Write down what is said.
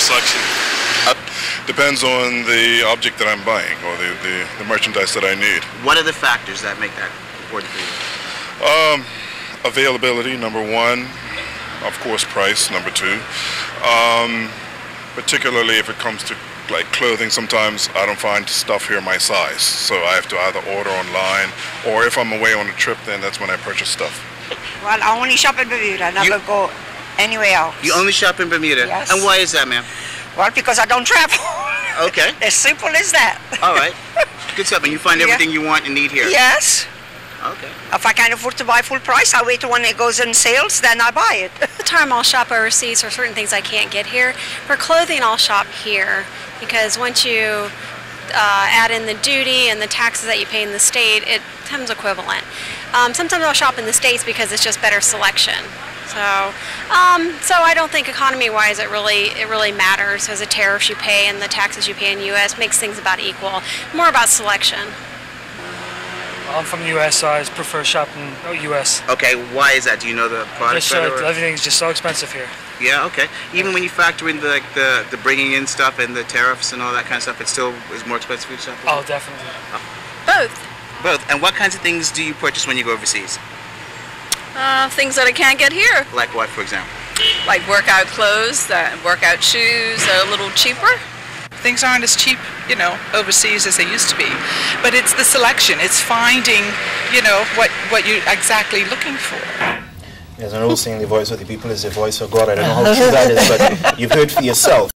selection? Depends on the object that I'm buying or the merchandise that I need. What are the factors that make that important for you? Availability, number one. Of course, price, number two. Particularly if it comes to like clothing, sometimes I don't find stuff here my size. So I have to either order online, or if I'm away on a trip, then that's when I purchase stuff. Well, I only shop in Bermuda. I never go anywhere else. You only shop in Bermuda? Yes. And why is that, ma'am? Well, because I don't travel. Okay. As simple as that. All right. Good stuff. And you find everything you want and need here? Yes. Okay. If I can't afford to buy full price, I wait till when it goes in sales, then I buy it. The time I'll shop overseas for certain things I can't get here. For clothing, I'll shop here because once you add in the duty and the taxes that you pay in the state, it becomes equivalent. Sometimes I'll shop in the States because it's just better selection. So I don't think economy-wise it really matters because the tariffs you pay and the taxes you pay in the U.S. makes things about equal. More about selection. I'm from the U.S., so I prefer shopping U.S. Okay, why is that? Do you know the product better? Everything's just so expensive here. Yeah, okay. Even when you factor in the bringing in stuff and the tariffs and all that kind of stuff, it still is more expensive for you to shop? Oh, definitely. Oh. Both. And what kinds of things do you purchase when you go overseas? Things that I can't get here. Like what, for example? Like workout clothes, workout shoes, they're a little cheaper. Things aren't as cheap, overseas as they used to be. But it's the selection. It's finding, what you're exactly looking for. There's an old saying, the voice of the people is the voice of God. I don't know how true that is, but you've heard for yourself.